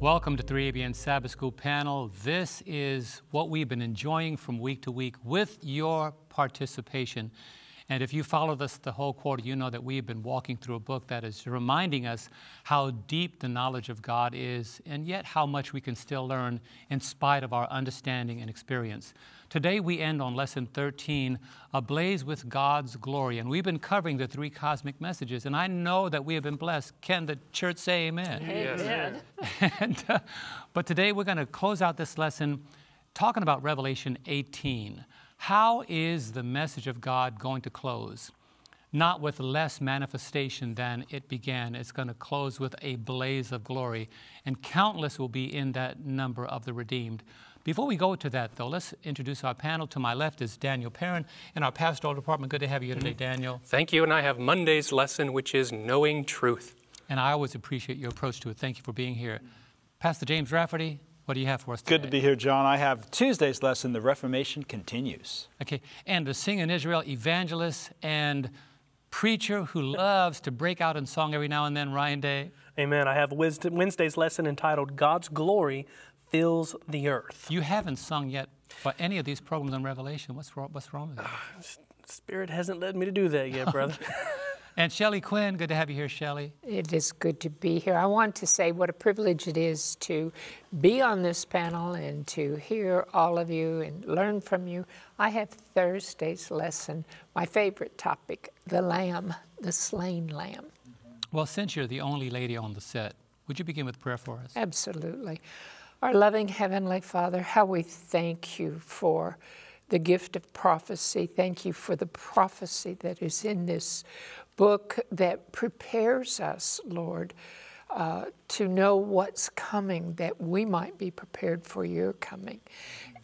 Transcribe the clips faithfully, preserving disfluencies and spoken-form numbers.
Welcome to three A B N Sabbath School panel. This is what we've been enjoying from week to week with your participation. And if you followed us the whole quarter, you know that we've been walking through a book that is reminding us how deep the knowledge of God is, and yet how much we can still learn in spite of our understanding and experience. Today we end on Lesson thirteen, Ablaze with God's Glory, and we've been covering the three cosmic messages, and I know that we have been blessed. Can the church say amen? Amen. Yes. And, uh, but today we're going to close out this lesson talking about Revelation eighteen. How is the message of God going to close? Not with less manifestation than it began. It's going to close with a blaze of glory, and countless will be in that number of the redeemed. Before we go to that, though, let's introduce our panel. To my left is Daniel Perrin in our pastoral department. Good to have you here today, Daniel. Thank you, and I have Monday's lesson, which is knowing truth. And I always appreciate your approach to it. Thank you for being here. Pastor James Rafferty, what do you have for us today? Good to be here, John. I have Tuesday's lesson, The Reformation Continues. Okay, and the singing Israel evangelist and preacher who loves to break out in song every now and then, Ryan Day. Amen. I have Wednesday's lesson entitled, God's Glory Fills the Earth. You haven't sung yet for any of these programs on Revelation. What's wrong, what's wrong with that? Spirit hasn't led me to do that yet, brother. And Shelley Quinn, good to have you here, Shelley. It is good to be here. I want to say what a privilege it is to be on this panel and to hear all of you and learn from you. I have Thursday's lesson, my favorite topic, the Lamb, the slain Lamb. Well, since you're the only lady on the set, would you begin with prayer for us? Absolutely. Our loving Heavenly Father, how we thank you for the gift of prophecy. Thank you for the prophecy that is in this book that prepares us, Lord, uh, to know what's coming, that we might be prepared for your coming.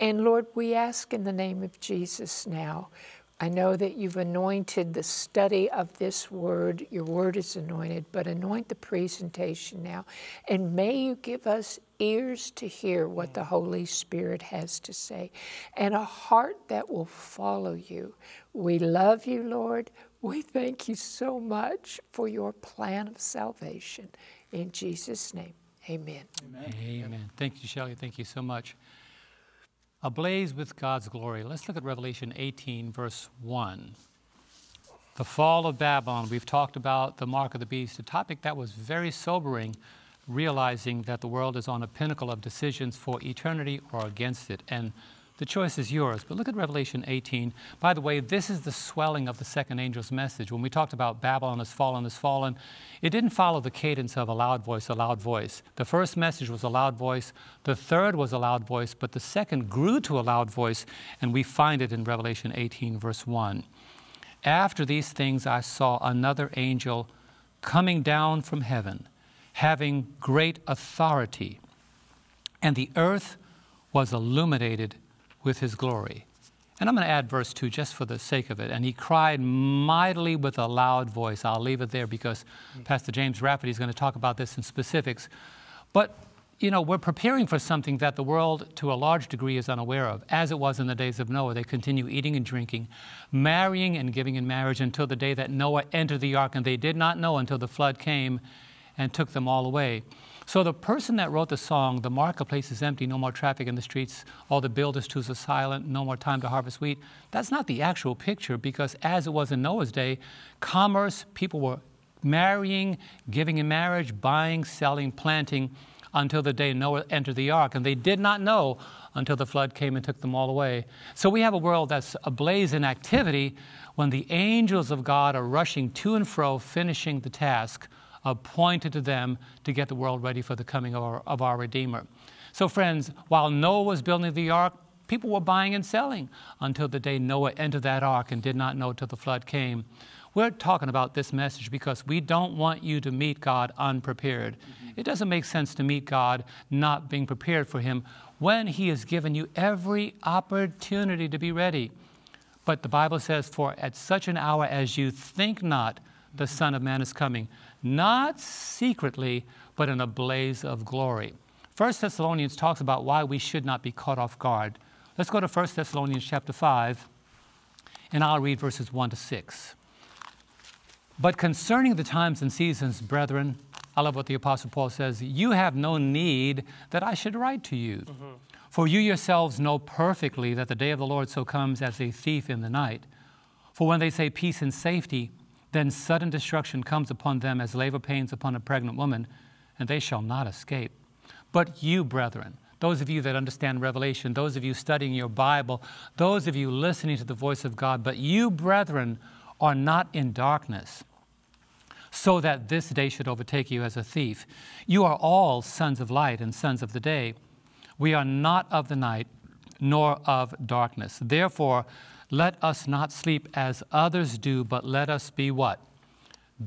And Lord, we ask in the name of Jesus now, I know that you've anointed the study of this word. Your word is anointed, but anoint the presentation now. And may you give us ears to hear what the Holy Spirit has to say and a heart that will follow you. We love you, Lord. We thank you so much for your plan of salvation. In Jesus' name, amen. Amen. Amen. Thank you, Shelley. Thank you so much. Ablaze with God's glory. Let's look at Revelation eighteen, verse one. The fall of Babylon. We've talked about the mark of the beast, a topic that was very sobering, realizing that the world is on a pinnacle of decisions for eternity or against it. And the choice is yours. But look at Revelation eighteen. By the way, this is the swelling of the second angel's message. When we talked about Babylon has fallen, has fallen, it didn't follow the cadence of a loud voice, a loud voice. The first message was a loud voice. The third was a loud voice. But the second grew to a loud voice. And we find it in Revelation eighteen, verse one. After these things, I saw another angel coming down from heaven, having great authority. And the earth was illuminated with his glory. And I'm going to add verse two just for the sake of it. And he cried mightily with a loud voice. I'll leave it there because Pastor James Rafferty is going to talk about this in specifics. But, you know, we're preparing for something that the world to a large degree is unaware of, as it was in the days of Noah. They continue eating and drinking, marrying and giving in marriage until the day that Noah entered the ark, and they did not know until the flood came and took them all away. So the person that wrote the song, the marketplace is empty, no more traffic in the streets, all the builders tools are silent, no more time to harvest wheat, that's not the actual picture, because as it was in Noah's day, commerce, people were marrying, giving in marriage, buying, selling, planting, until the day Noah entered the ark, and they did not know until the flood came and took them all away. So we have a world that's ablaze in activity when the angels of God are rushing to and fro, finishing the task appointed to them to get the world ready for the coming of our, of our Redeemer. So friends, while Noah was building the ark, people were buying and selling until the day Noah entered that ark and did not know till the flood came. We're talking about this message because we don't want you to meet God unprepared. Mm-hmm. It doesn't make sense to meet God not being prepared for him when he has given you every opportunity to be ready. But the Bible says, for at such an hour as you think not, the Son of Man is coming, not secretly, but in a blaze of glory. First Thessalonians talks about why we should not be caught off guard. Let's go to First Thessalonians chapter five, and I'll read verses one to six. But concerning the times and seasons, brethren, I love what the Apostle Paul says, you have no need that I should write to you. Mm-hmm. For you yourselves know perfectly that the day of the Lord so comes as a thief in the night. For when they say peace and safety, then sudden destruction comes upon them as labor pains upon a pregnant woman, and they shall not escape. But you, brethren, those of you that understand Revelation, those of you studying your Bible, those of you listening to the voice of God, but you, brethren, are not in darkness, so that this day should overtake you as a thief. You are all sons of light and sons of the day. We are not of the night, nor of darkness. Therefore, let us not sleep as others do, but let us be what?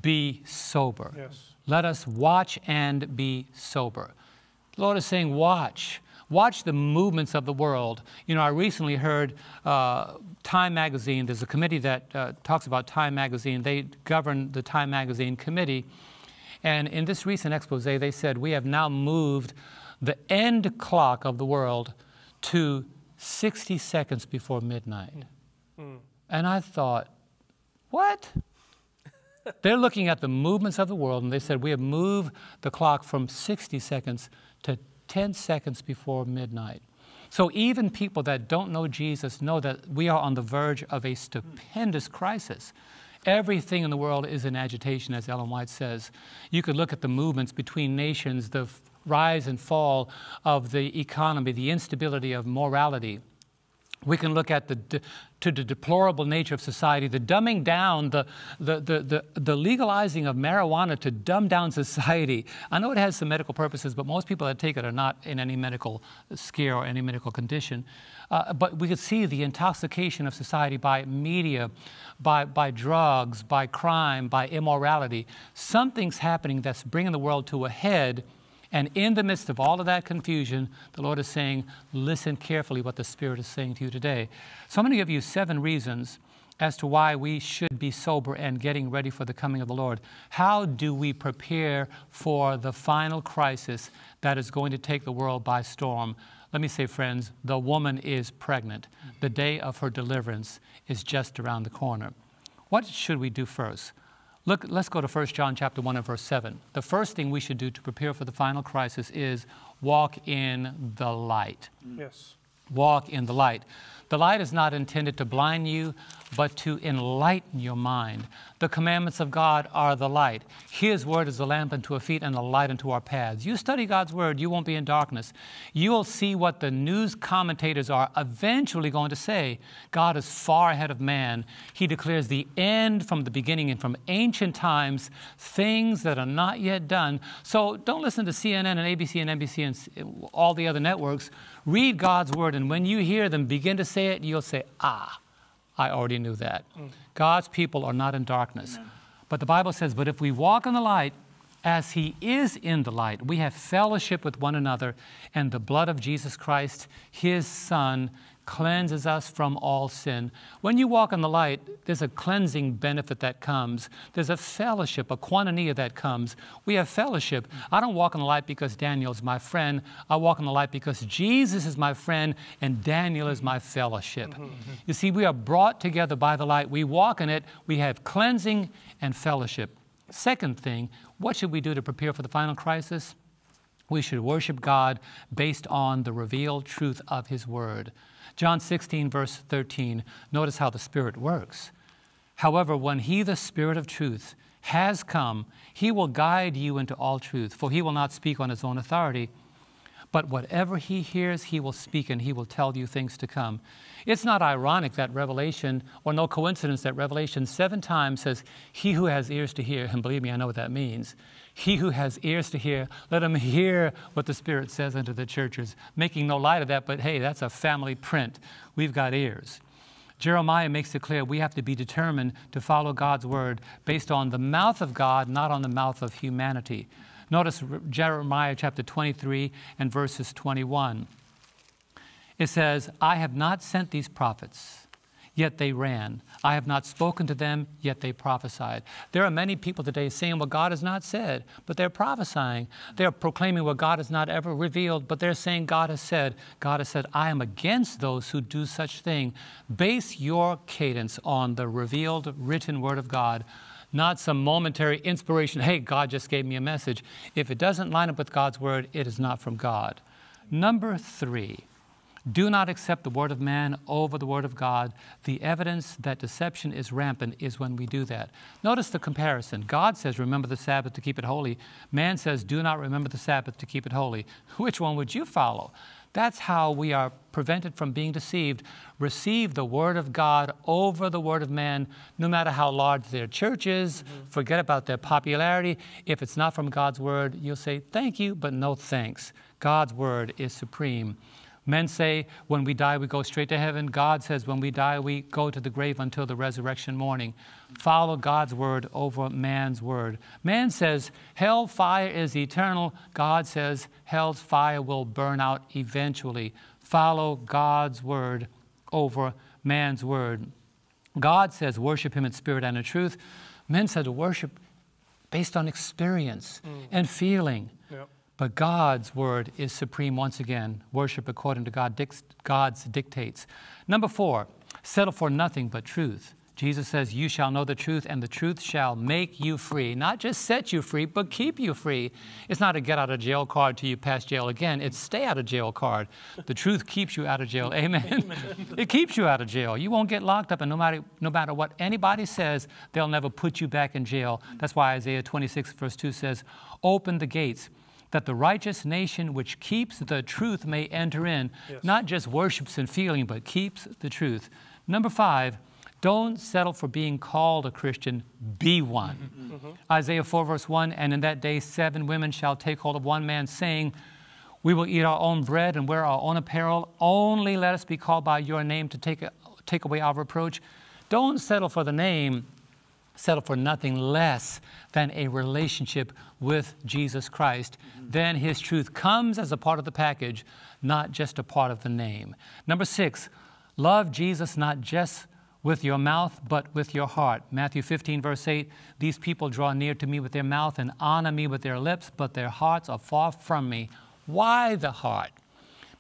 Be sober. Yes. Let us watch and be sober. The Lord is saying, watch. Watch the movements of the world. You know, I recently heard uh, Time Magazine. There's a committee that uh, talks about Time Magazine. They govern the Time Magazine committee. And in this recent expose, they said, we have now moved the end clock of the world to sixty seconds before midnight. Mm. And I thought, what? They're looking at the movements of the world, and they said, we have moved the clock from sixty seconds to ten seconds before midnight. So even people that don't know Jesus know that we are on the verge of a stupendous crisis. Everything in the world is in agitation, as Ellen White says. You could look at the movements between nations, the rise and fall of the economy, the instability of morality. We can look at the de to the deplorable nature of society, the dumbing down, the, the, the, the, the legalizing of marijuana to dumb down society. I know it has some medical purposes, but most people that take it are not in any medical scare or any medical condition. Uh, but we could see the intoxication of society by media, by, by drugs, by crime, by immorality. Something's happening that's bringing the world to a head. And in the midst of all of that confusion, the Lord is saying, listen carefully what the Spirit is saying to you today. So I'm going to give you seven reasons as to why we should be sober and getting ready for the coming of the Lord. How do we prepare for the final crisis that is going to take the world by storm? Let me say, friends, the woman is pregnant. The day of her deliverance is just around the corner. What should we do first? Look, let's go to First John chapter one and verse seven. The first thing we should do to prepare for the final crisis is walk in the light. Yes. Walk in the light. The light is not intended to blind you, but to enlighten your mind. The commandments of God are the light. His word is a lamp unto our feet and a light unto our paths. You study God's word, you won't be in darkness. You'll see what the news commentators are eventually going to say. God is far ahead of man. He declares the end from the beginning and from ancient times, things that are not yet done. So don't listen to C N N and A B C and N B C and all the other networks. Read God's word, and when you hear them begin to say it, you'll say, ah, I already knew that. Mm. God's people are not in darkness. No. But the Bible says, but if we walk in the light as he is in the light, we have fellowship with one another, and the blood of Jesus Christ, his son, cleanses us from all sin. When you walk in the light, there's a cleansing benefit that comes. There's a fellowship, a koinonia that comes. We have fellowship. I don't walk in the light because Daniel's my friend. I walk in the light because Jesus is my friend and Daniel is my fellowship. Mm-hmm. You see, we are brought together by the light. We walk in it. We have cleansing and fellowship. Second thing, what should we do to prepare for the final crisis? We should worship God based on the revealed truth of his word. John sixteen, verse thirteen, notice how the Spirit works. However, when he, the Spirit of truth, has come, he will guide you into all truth, for he will not speak on his own authority, but whatever he hears, he will speak, and he will tell you things to come. It's not ironic that Revelation, or no coincidence that Revelation seven times says, he who has ears to hear, and believe me, I know what that means. He who has ears to hear, let him hear what the Spirit says unto the churches. Making no light of that, but hey, that's a family print. We've got ears. Jeremiah makes it clear we have to be determined to follow God's word based on the mouth of God, not on the mouth of humanity. Notice Jeremiah chapter twenty-three and verses twenty-one. It says, I have not sent these prophets, yet they ran. I have not spoken to them, yet they prophesied. There are many people today saying what God has not said, but they're prophesying. They're proclaiming what God has not ever revealed, but they're saying God has said. God has said, I am against those who do such thing. Base your cadence on the revealed, written word of God, not some momentary inspiration, hey, God just gave me a message. If it doesn't line up with God's word, it is not from God. Number three, do not accept the word of man over the word of God. The evidence that deception is rampant is when we do that. Notice the comparison. God says, remember the Sabbath to keep it holy. Man says, do not remember the Sabbath to keep it holy. Which one would you follow? That's how we are prevented from being deceived. Receive the word of God over the word of man, no matter how large their church is. Mm-hmm. Forget about their popularity. If it's not from God's word, you'll say, thank you, but no thanks. God's word is supreme. Men say, when we die, we go straight to heaven. God says, when we die, we go to the grave until the resurrection morning. Follow God's word over man's word. Man says, hell fire is eternal. God says, hell's fire will burn out eventually. Follow God's word over man's word. God says, worship him in spirit and in truth. Men said to worship based on experience mm. and feeling. Yep. But God's word is supreme once again. Worship according to God, God's dictates. Number four, settle for nothing but truth. Jesus says, you shall know the truth, and the truth shall make you free. Not just set you free, but keep you free. It's not a get out of jail card till you pass jail again. It's stay out of jail card. The truth keeps you out of jail. Amen. Amen. It keeps you out of jail. You won't get locked up, and no matter, no matter what anybody says, they'll never put you back in jail. That's why Isaiah twenty-six verse two says, open the gates, that the righteous nation which keeps the truth may enter in. Yes. Not just worships and feeling, but keeps the truth. Number five, don't settle for being called a Christian. Be one. Mm-hmm. Mm-hmm. Isaiah four verse one, and in that day seven women shall take hold of one man, saying, we will eat our own bread and wear our own apparel. Only let us be called by your name to take, take away our reproach. Don't settle for the name. Settle for nothing less than a relationship with Jesus Christ. Mm-hmm. Then his truth comes as a part of the package, not just a part of the name. Number six, love Jesus not just with your mouth, but with your heart. Matthew fifteen verse eight, these people draw near to me with their mouth and honor me with their lips, but their hearts are far from me. Why the heart?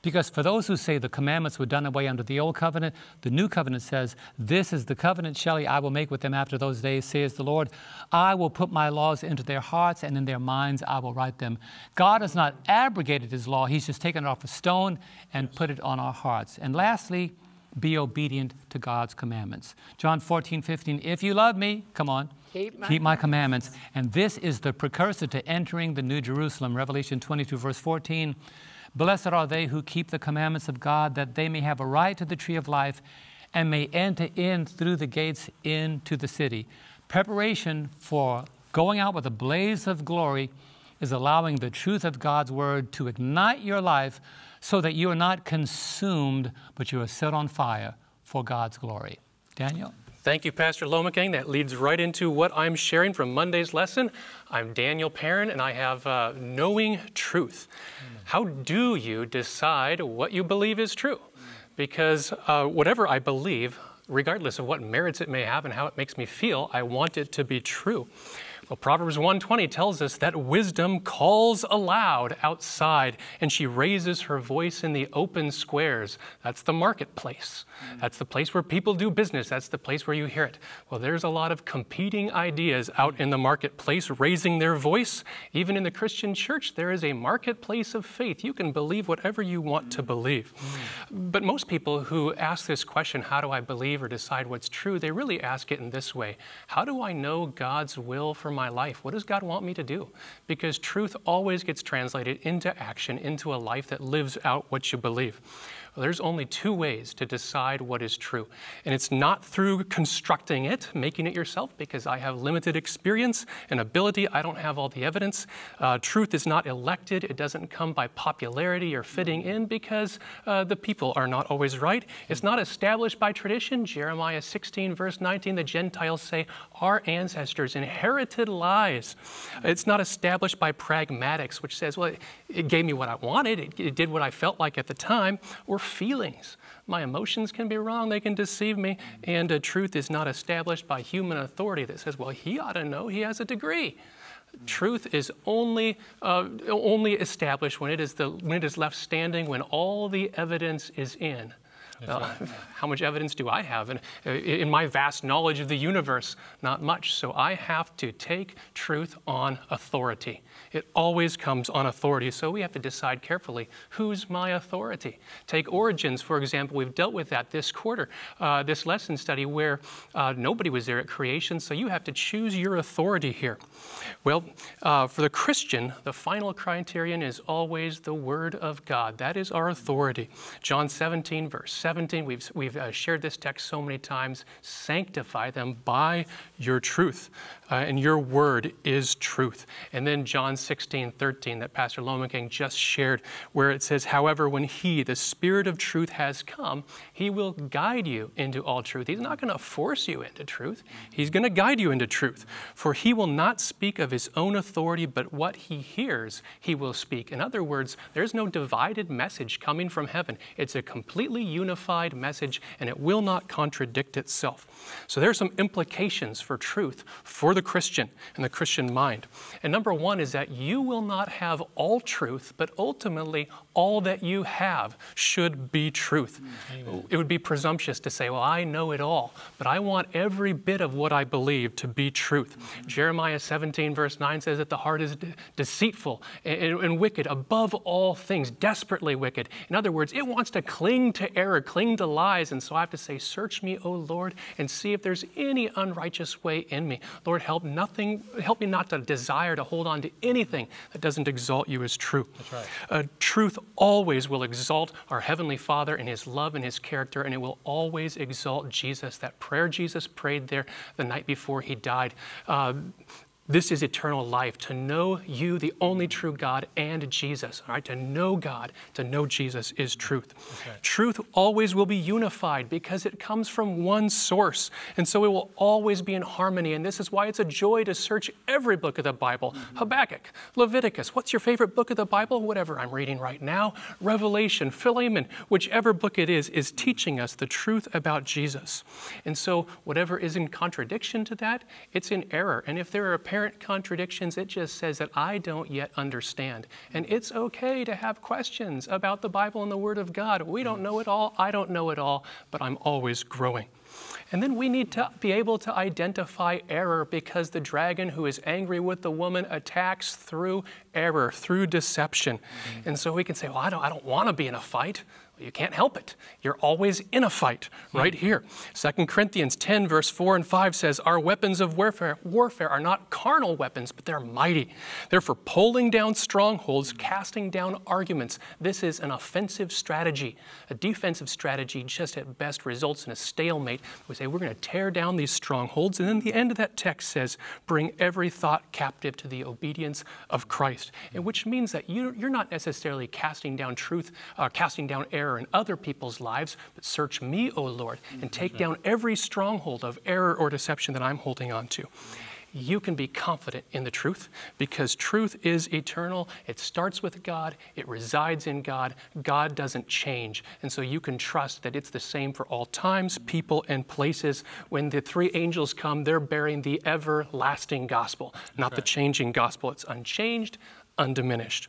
Because for those who say the commandments were done away under the old covenant, the new covenant says, this is the covenant, Shelley, I will make with them after those days, says the Lord. I will put my laws into their hearts, and in their minds I will write them. God has not abrogated his law. He's just taken it off a stone and put it on our hearts. And lastly, be obedient to God's commandments. John fourteen fifteen, if you love me, come on, keep my, keep my commandments. And this is the precursor to entering the New Jerusalem. Revelation twenty-two verse fourteen, blessed are they who keep the commandments of God, that they may have a right to the tree of life and may enter in through the gates into the city. Preparation for going out with a blaze of glory is allowing the truth of God's word to ignite your life so that you are not consumed, but you are set on fire for God's glory. Daniel? Thank you, Pastor Lomacang. That leads right into what I'm sharing from Monday's lesson. I'm Daniel Perrin, and I have uh, Knowing Truth. Amen. How do you decide what you believe is true? Because uh, whatever I believe, regardless of what merits it may have and how it makes me feel, I want it to be true. Well, Proverbs one twenty tells us that wisdom calls aloud outside, and she raises her voice in the open squares. That's the marketplace. Mm-hmm. That's the place where people do business. That's the place where you hear it. Well, there's a lot of competing ideas out in the marketplace raising their voice. Even in the Christian church, there is a marketplace of faith. You can believe whatever you want mm-hmm. to believe. Mm-hmm. But most people who ask this question, how do I believe or decide what's true, they really ask it in this way. How do I know God's will for my life? What does God want me to do? Because truth always gets translated into action, into a life that lives out what you believe. Well, there's only two ways to decide what is true. And it's not through constructing it, making it yourself, because I have limited experience and ability. I don't have all the evidence. Uh, truth is not elected. It doesn't come by popularity or fitting in, because uh, the people are not always right. It's not established by tradition. Jeremiah sixteen verse nineteen, the Gentiles say, our ancestors inherited lies. It's not established by pragmatics, which says, well, it, it gave me what I wanted, it, it did what I felt like at the time, or feelings. My emotions can be wrong, they can deceive me, and uh, truth is not established by human authority that says, well, he ought to know, he has a degree. Truth is only uh, only established when it is the when it is left standing, when all the evidence is in. Uh, how much evidence do I have? And uh, in my vast knowledge of the universe, not much. So I have to take truth on authority. It always comes on authority. So we have to decide carefully, who's my authority? Take Origins, for example. We've dealt with that this quarter, uh, this lesson study where uh, nobody was there at creation. So you have to choose your authority here. Well, uh, for the Christian, the final criterion is always the Word of God. That is our authority. John seventeen, verse seventeen, we've, we've uh, shared this text so many times. Sanctify them by your truth, uh, and your word is truth. And then John sixteen, thirteen, that Pastor Lomacang just shared, where it says, however, when he, the Spirit of truth, has come, he will guide you into all truth. He's not going to force you into truth. He's going to guide you into truth. For he will not speak of his own authority, but what he hears, he will speak. In other words, there's no divided message coming from heaven. It's a completely unified message, and it will not contradict itself. So there are some implications for truth for the Christian and the Christian mind. And number one is that you will not have all truth, but ultimately all that you have should be truth. Amen. It would be presumptuous to say, well, I know it all, but I want every bit of what I believe to be truth. Mm-hmm. Jeremiah seventeen, verse nine says that the heart is de- deceitful and, and wicked above all things, desperately wicked. In other words, it wants to cling to error, cling to lies. And so I have to say, search me, O Lord, and see if there's any unrighteous way in me. Lord, help nothing, help me not to desire to hold on to anything that doesn't exalt you as true. That's right. Uh, truth always will exalt our Heavenly Father in his love and his character, and it will always exalt Jesus. That prayer Jesus prayed there the night before he died. Uh, This is eternal life, to know you, the only true God, and Jesus. All right, to know God, to know Jesus is truth. Okay. Truth always will be unified because it comes from one source. And so it will always be in harmony. And this is why it's a joy to search every book of the Bible. Mm-hmm. Habakkuk, Leviticus, what's your favorite book of the Bible? Whatever I'm reading right now. Revelation, Philemon, whichever book it is, is teaching us the truth about Jesus. And so whatever is in contradiction to that, it's in error. And if there are apparent contradictions, it just says that I don't yet understand. And it's okay to have questions about the Bible and the Word of God. We don't know it all. I don't know it all, but I'm always growing. And then we need to be able to identify error, because the dragon who is angry with the woman attacks through error, through deception. Mm-hmm. And so we can say, well, I don't, I don't want to be in a fight. Well, you can't help it. You're always in a fight right mm-hmm. here. Second Corinthians ten, verse four and five says, our weapons of warfare, warfare are not carnal weapons, but they're mighty. They're for pulling down strongholds, casting down arguments. This is an offensive strategy. A defensive strategy just at best results in a stalemate. We say, we're going to tear down these strongholds. And then the end of that text says, bring every thought captive to the obedience of Christ. And which means that you, you're not necessarily casting down truth, uh, casting down error in other people's lives, but search me, O Lord, and take down every stronghold of error or deception that I'm holding on to. You can be confident in the truth, because truth is eternal. It starts with God. It resides in God. God doesn't change. And so you can trust that it's the same for all times, people, and places. When the three angels come, they're bearing the everlasting gospel, not the changing gospel. It's unchanged, undiminished.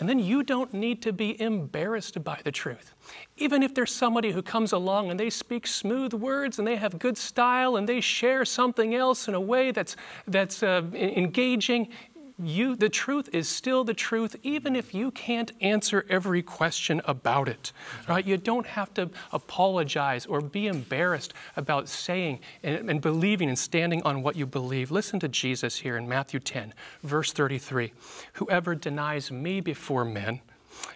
And then you don't need to be embarrassed by the truth. Even if there's somebody who comes along and they speak smooth words and they have good style and they share something else in a way that's, that's uh, engaging, you, the truth is still the truth, even if you can't answer every question about it. Right? You don't have to apologize or be embarrassed about saying and, and believing and standing on what you believe. Listen to Jesus here in Matthew ten, verse thirty-three. Whoever denies me before men,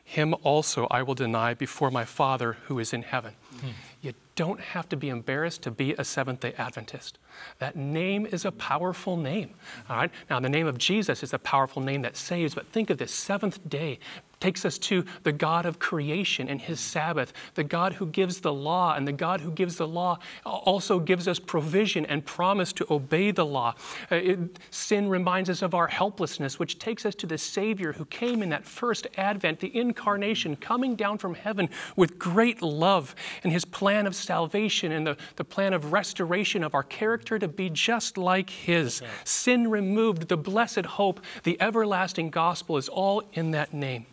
him also I will deny before my Father who is in heaven. Hmm. You don't have to be embarrassed to be a Seventh-day Adventist. That name is a powerful name. All right. Now, the name of Jesus is a powerful name that saves, but think of this. Seventh day takes us to the God of creation and his Sabbath, the God who gives the law, and the God who gives the law also gives us provision and promise to obey the law. Uh, it, sin reminds us of our helplessness, which takes us to the Savior who came in that first advent, the incarnation, coming down from heaven with great love, and his plan of salvation and the, the plan of restoration of our character to be just like his. Yeah. Sin removed, the blessed hope, the everlasting gospel is all in that name.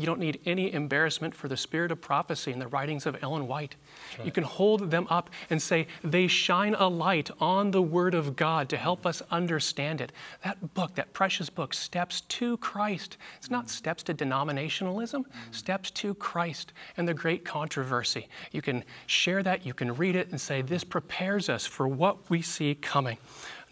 You don't need any embarrassment for the spirit of prophecy and the writings of Ellen White. Right. You can hold them up and say, they shine a light on the Word of God to help us understand it. That book, that precious book, Steps to Christ. It's not Steps to Denominationalism, Steps to Christ and the Great Controversy. You can share that, you can read it and say, this prepares us for what we see coming.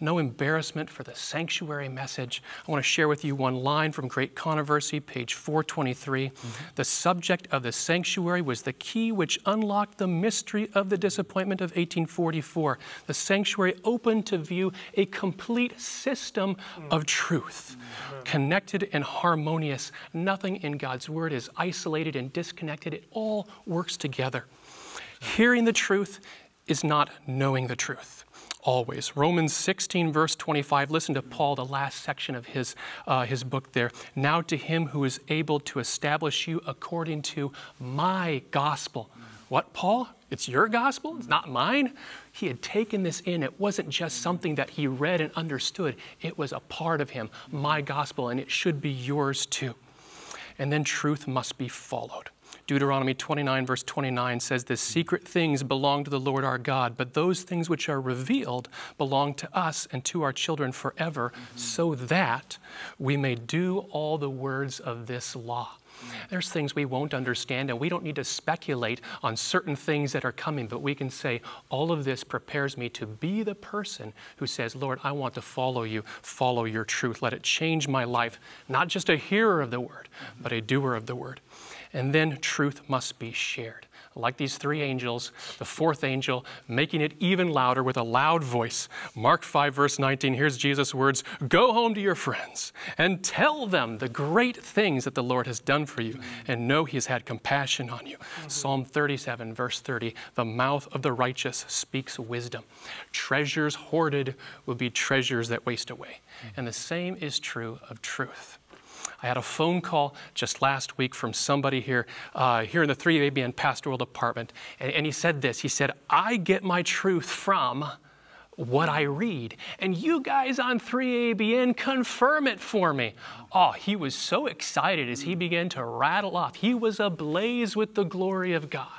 No embarrassment for the sanctuary message. I want to share with you one line from Great Controversy, page four twenty-three. Mm-hmm. The subject of the sanctuary was the key which unlocked the mystery of the disappointment of eighteen forty-four. The sanctuary opened to view a complete system mm-hmm. of truth, mm-hmm. connected and harmonious. Nothing in God's Word is isolated and disconnected. It all works together. Mm-hmm. Hearing the truth is not knowing the truth. Always. Romans sixteen, verse twenty-five. Listen to Paul, the last section of his, uh, his book there. Now to him who is able to establish you according to my gospel. What, Paul? It's your gospel? It's not mine? He had taken this in. It wasn't just something that he read and understood. It was a part of him, my gospel, and it should be yours too. And then truth must be followed. Deuteronomy twenty-nine, verse twenty-nine says, the secret things belong to the Lord our God, but those things which are revealed belong to us and to our children forever, mm-hmm. so that we may do all the words of this law. There's things we won't understand, and we don't need to speculate on certain things that are coming, but we can say, all of this prepares me to be the person who says, Lord, I want to follow you, follow your truth. Let it change my life, not just a hearer of the word, but a doer of the word. And then truth must be shared. Like these three angels, the fourth angel, making it even louder with a loud voice. Mark five, verse nineteen, here's Jesus' words, go home to your friends and tell them the great things that the Lord has done for you, and know he has had compassion on you. Mm-hmm. Psalm thirty-seven, verse thirty, the mouth of the righteous speaks wisdom. Treasures hoarded will be treasures that waste away. Mm-hmm. And the same is true of truth. I had a phone call just last week from somebody here, uh, here in the three A B N Pastoral Department, and, and he said this. He said, I get my truth from what I read, and you guys on three A B N confirm it for me. Oh, he was so excited as he began to rattle off. He was ablaze with the glory of God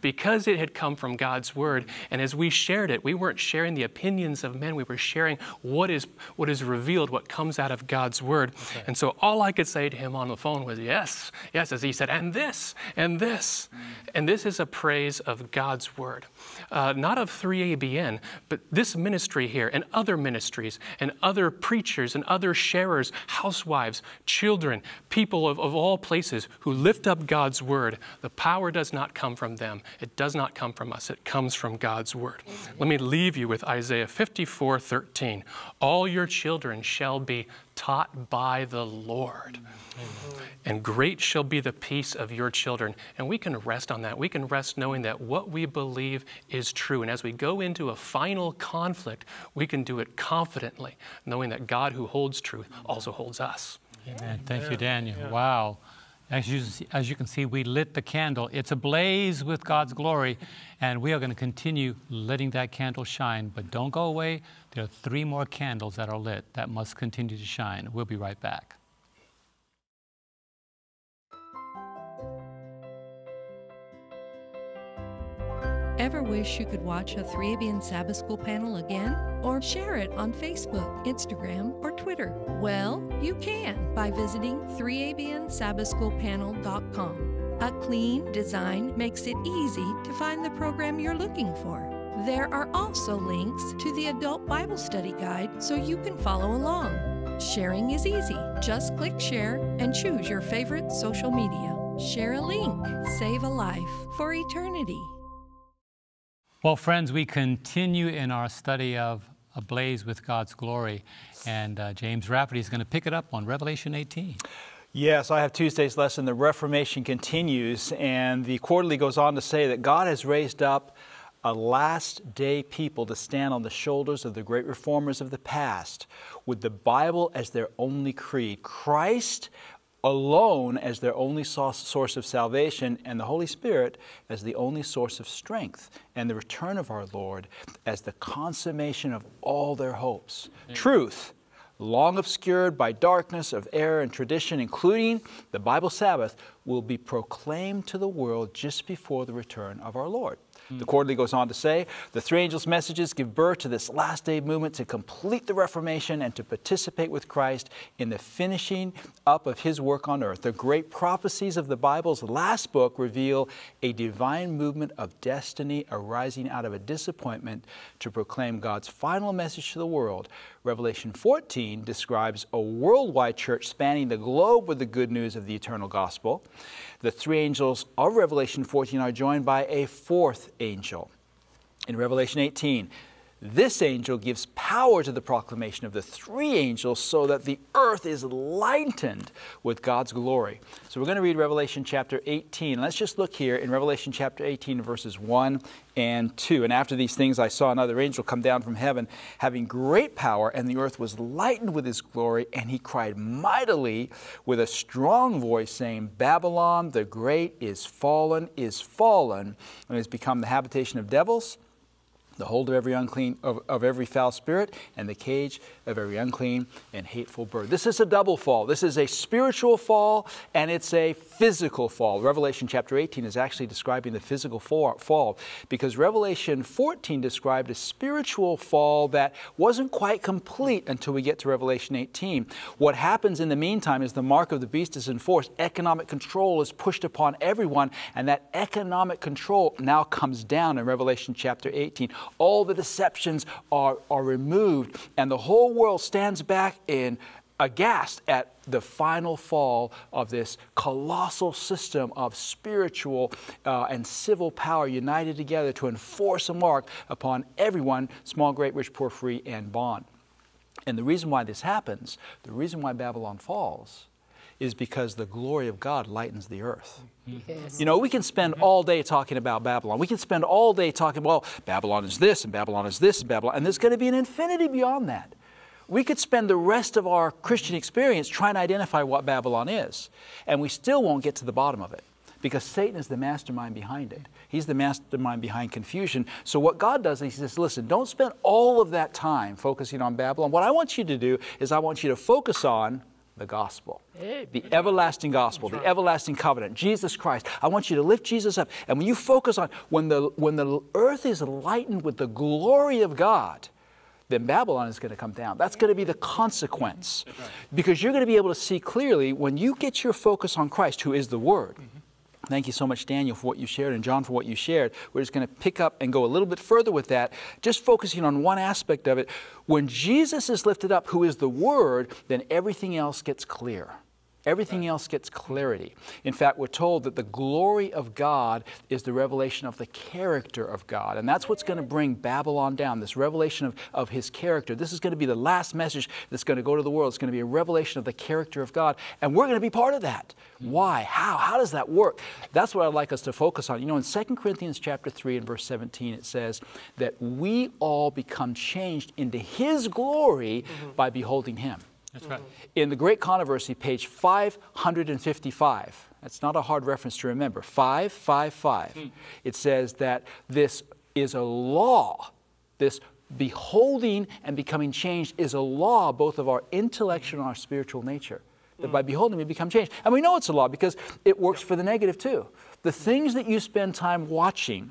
because it had come from God's Word. And as we shared it, we weren't sharing the opinions of men. We were sharing what is, what is revealed, what comes out of God's Word. Okay. And so all I could say to him on the phone was, yes, yes, as he said, and this, and this. And this is a praise of God's Word, uh, not of three A B N, but this ministry ministry here and other ministries and other preachers and other sharers, housewives, children, people of, of all places who lift up God's Word. The power does not come from them. It does not come from us. It comes from God's Word. Let me leave you with Isaiah fifty-four thirteen. All your children shall be taught by the Lord. Amen. And great shall be the peace of your children. And we can rest on that. We can rest knowing that what we believe is true. And as we go into a final conflict, we can do it confidently, knowing that God who holds truth also holds us. Amen. Thank yeah. you, Daniel. Yeah. Wow. As you, as you can see, we lit the candle. It's ablaze with God's glory, and we are going to continue letting that candle shine. But don't go away. There are three more candles that are lit that must continue to shine. We'll be right back. Ever wish you could watch a three A B N Sabbath School panel again? Or share it on Facebook, Instagram, or Twitter? Well, you can by visiting three A B N Sabbath School Panel dot com. A clean design makes it easy to find the program you're looking for. There are also links to the Adult Bible Study Guide so you can follow along. Sharing is easy. Just click share and choose your favorite social media. Share a link, save a life for eternity. Well, friends, we continue in our study of Ablaze with God's Glory, and uh, James Rafferty is going to pick it up on Revelation eighteen. Yes, I have Tuesday's lesson, The Reformation Continues, and the quarterly goes on to say that God has raised up a last day people to stand on the shoulders of the great reformers of the past with the Bible as their only creed, Christ alone as their only source of salvation, and the Holy Spirit as the only source of strength, and the return of our Lord as the consummation of all their hopes. Amen. Truth, long obscured by darkness of error and tradition, including the Bible Sabbath, will be proclaimed to the world just before the return of our Lord. Mm. The Quarterly goes on to say, the Three Angels Messages give birth to this last day movement to complete the Reformation and to participate with Christ in the finishing up of his work on earth. The great prophecies of the Bible's last book reveal a divine movement of destiny arising out of a disappointment to proclaim God's final message to the world. Revelation fourteen describes a worldwide church spanning the globe with the good news of the eternal gospel. The three angels of Revelation fourteen are joined by a fourth angel. In Revelation eighteen, this angel gives power to the proclamation of the three angels so that the earth is lightened with God's glory. So we're going to read Revelation chapter eighteen. Let's just look here in Revelation chapter eighteen, verses one and two. And after these things, I saw another angel come down from heaven, having great power, and the earth was lightened with his glory. And he cried mightily with a strong voice, saying, Babylon the great is fallen, is fallen, and has become the habitation of devils, the hold of every unclean, of, of every foul spirit, and the cage of every unclean and hateful bird. This is a double fall. This is a spiritual fall, and it's a physical fall. Revelation chapter eighteen is actually describing the physical fall, because Revelation fourteen described a spiritual fall that wasn't quite complete until we get to Revelation eighteen. What happens in the meantime is the mark of the beast is enforced. Economic control is pushed upon everyone, and that economic control now comes down in Revelation chapter eighteen. All the deceptions are, are removed, and the whole world stands back in aghast at the final fall of this colossal system of spiritual uh, and civil power united together to enforce a mark upon everyone, small, great, rich, poor, free, and bond. And the reason why this happens, the reason why Babylon falls, is because the glory of God lightens the earth. Yes. You know, we can spend all day talking about Babylon. We can spend all day talking, well, Babylon is this, and Babylon is this, and Babylon, and there's going to be an infinity beyond that. We could spend the rest of our Christian experience trying to identify what Babylon is, and we still won't get to the bottom of it, because Satan is the mastermind behind it. He's the mastermind behind confusion. So what God does is he says, listen, don't spend all of that time focusing on Babylon. What I want you to do is I want you to focus on the gospel, the everlasting gospel, the everlasting covenant, Jesus Christ. I want you to lift Jesus up. And when you focus on, when the, when the earth is lightened with the glory of God, then Babylon is going to come down. That's going to be the consequence, because you're going to be able to see clearly when you get your focus on Christ, who is the Word. Thank you so much, Daniel, for what you shared, and John, for what you shared. We're just going to pick up and go a little bit further with that, just focusing on one aspect of it. When Jesus is lifted up, who is the Word, then everything else gets clear. Everything else gets clarity. In fact, we're told that the glory of God is the revelation of the character of God. And that's what's going to bring Babylon down, this revelation of, of his character. This is going to be the last message that's going to go to the world. It's going to be a revelation of the character of God. And we're going to be part of that. Why? How? How does that work? That's what I'd like us to focus on. You know, in Second Corinthians chapter three and verse seventeen, it says that we all become changed into his glory mm-hmm. by beholding him. That's right. In the Great Controversy, page five hundred fifty-five, that's not a hard reference to remember, five five five, mm. it says that this is a law, this beholding and becoming changed is a law both of our intellectual and our spiritual nature, that mm. by beholding we become changed. And we know it's a law because it works for the negative too. The things that you spend time watching,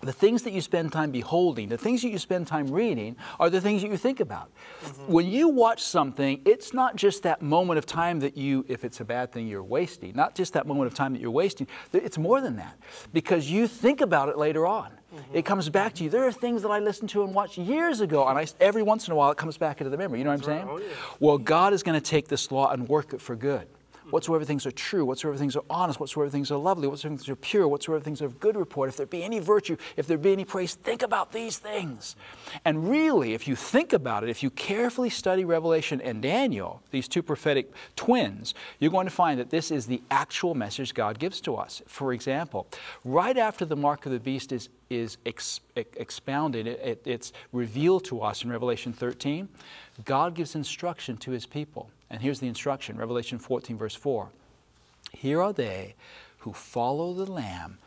the things that you spend time beholding, the things that you spend time reading are the things that you think about. Mm-hmm. When you watch something, it's not just that moment of time that you, if it's a bad thing, you're wasting. Not just that moment of time that you're wasting. It's more than that, because you think about it later on. Mm-hmm. It comes back to you. There are things that I listened to and watched years ago, and I, every once in a while it comes back into the memory. You know what I'm saying? Oh, yeah. Well, God is going to take this law and work it for good. Whatsoever things are true, whatsoever things are honest, whatsoever things are lovely, whatsoever things are pure, whatsoever things are of good report, if there be any virtue, if there be any praise, think about these things. And really, if you think about it, if you carefully study Revelation and Daniel, these two prophetic twins, you're going to find that this is the actual message God gives to us. For example, right after the mark of the beast is is ex expounded, it, it, it's revealed to us in Revelation thirteen, God gives instruction to his people. And here's the instruction, Revelation fourteen, verse four. Here are they who follow the Lamb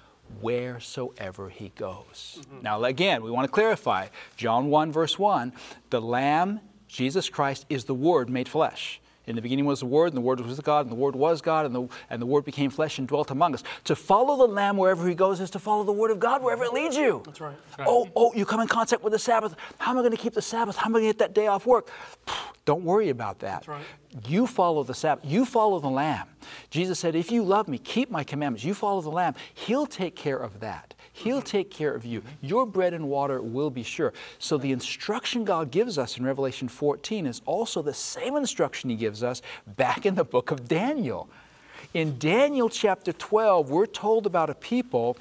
wheresoever he goes. Mm-hmm. Now, again, we want to clarify. John one, verse one, the Lamb Jesus Christ is the Word made flesh. In the beginning was the Word, and the Word was with God, and the Word was God, and the, and the Word became flesh and dwelt among us. To follow the Lamb wherever he goes is to follow the Word of God wherever it leads you. That's right. That's right. Oh, oh, you come in contact with the Sabbath. How am I going to keep the Sabbath? How am I going to get that day off work? Don't worry about that. That's right. You follow the Sabbath. You follow the Lamb. Jesus said, if you love me, keep my commandments. You follow the Lamb. He'll take care of that. He'll take care of you. Your bread and water will be sure. So the instruction God gives us in Revelation fourteen is also the same instruction he gives us back in the book of Daniel. In Daniel chapter twelve, we're told about a people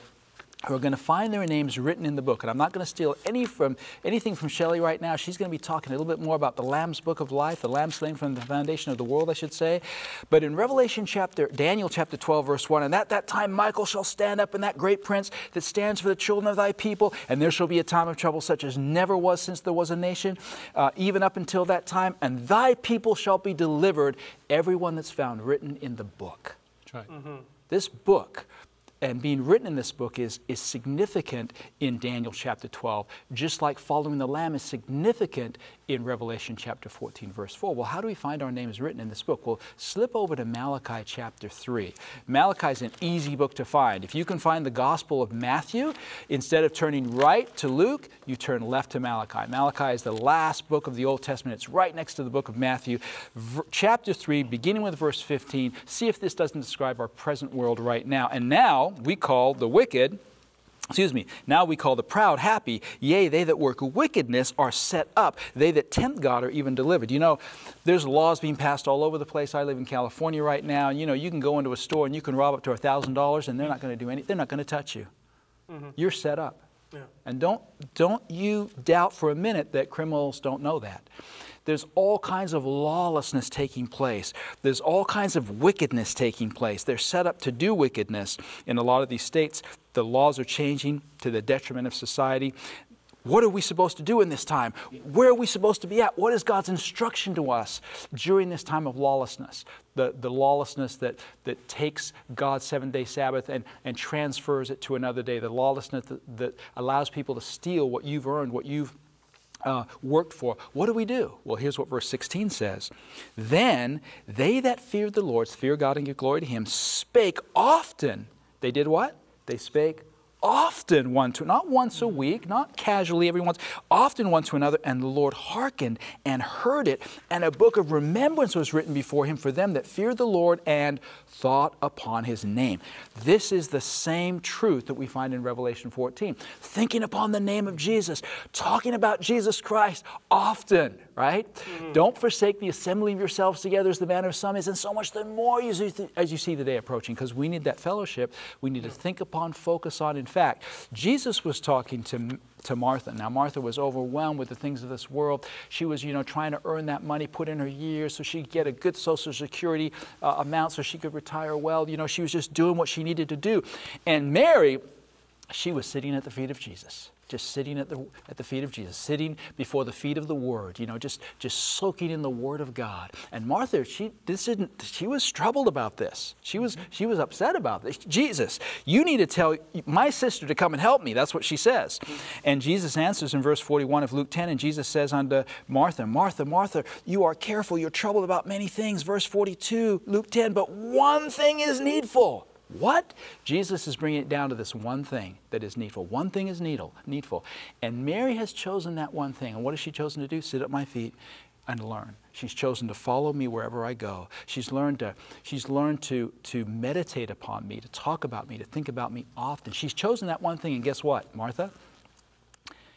who are going to find their names written in the book. And I'm not going to steal any from, anything from Shelley right now. She's going to be talking a little bit more about the Lamb's Book of Life, the Lamb slain from the foundation of the world, I should say. But in Revelation chapter, Daniel chapter twelve, verse one, and at that time Michael shall stand up, and that great prince that stands for the children of thy people, and there shall be a time of trouble such as never was since there was a nation, uh, even up until that time, and thy people shall be delivered, everyone that's found written in the book. That's right. Mm-hmm. This book, and being written in this book is, is significant in Daniel chapter twelve, just like following the Lamb is significant in Revelation chapter fourteen, verse four. Well, how do we find our names written in this book? Well, slip over to Malachi chapter three. Malachi is an easy book to find. If you can find the Gospel of Matthew, instead of turning right to Luke, you turn left to Malachi. Malachi is the last book of the Old Testament. It's right next to the book of Matthew. Chapter three, beginning with verse fifteen, see if this doesn't describe our present world right now. And now, we call the wicked, excuse me, now we call the proud happy. Yea, they that work wickedness are set up. They that tempt God are even delivered. You know, there's laws being passed all over the place. I live in California right now. And, you know, you can go into a store and you can rob up to a thousand dollars, and they're not going to do anything. They're not going to touch you. Mm-hmm. You're set up. Yeah. And don't, don't you doubt for a minute that criminals don't know that. There's all kinds of lawlessness taking place. There's all kinds of wickedness taking place. They're set up to do wickedness. In a lot of these states, the laws are changing to the detriment of society. What are we supposed to do in this time? Where are we supposed to be at? What is God's instruction to us during this time of lawlessness? The, the lawlessness that, that takes God's seven-day Sabbath and, and transfers it to another day. The lawlessness that, that allows people to steal what you've earned, what you've Uh, worked for. What do we do? Well, here's what verse sixteen says. Then they that feared the Lord, fear God and give glory to him, spake often. They did what? They spake often one to, not once a week, not casually every once, often one to another, and the Lord hearkened and heard it, and a book of remembrance was written before him for them that feared the Lord and thought upon his name. This is the same truth that we find in Revelation fourteen. Thinking upon the name of Jesus, talking about Jesus Christ often, right? Mm-hmm. Don't forsake the assembly of yourselves together as the manner of some is, and so much the more as you see the day approaching, because we need that fellowship. We need to think upon, focus on, and fact, Jesus was talking to, to Martha. Now, Martha was overwhelmed with the things of this world. She was, you know, trying to earn that money, put in her years so she'd get a good Social Security uh, amount so she could retire well. You know, she was just doing what she needed to do. And Mary, she was sitting at the feet of Jesus. Just sitting at the, at the feet of Jesus, sitting before the feet of the Word, you know, just, just soaking in the Word of God. And Martha, she, this didn't, she was troubled about this. She was, she was upset about this. Jesus, you need to tell my sister to come and help me. That's what she says. And Jesus answers in verse forty-one of Luke ten, and Jesus says unto Martha, Martha, Martha, you are careful, you're troubled about many things. Verse forty-two, Luke ten, but one thing is needful. What? Jesus is bringing it down to this one thing that is needful. One thing is needful. And Mary has chosen that one thing. And what has she chosen to do? Sit at my feet and learn. She's chosen to follow me wherever I go. She's learned to, she's learned to, to meditate upon me, to talk about me, to think about me often. She's chosen that one thing. And guess what, Martha?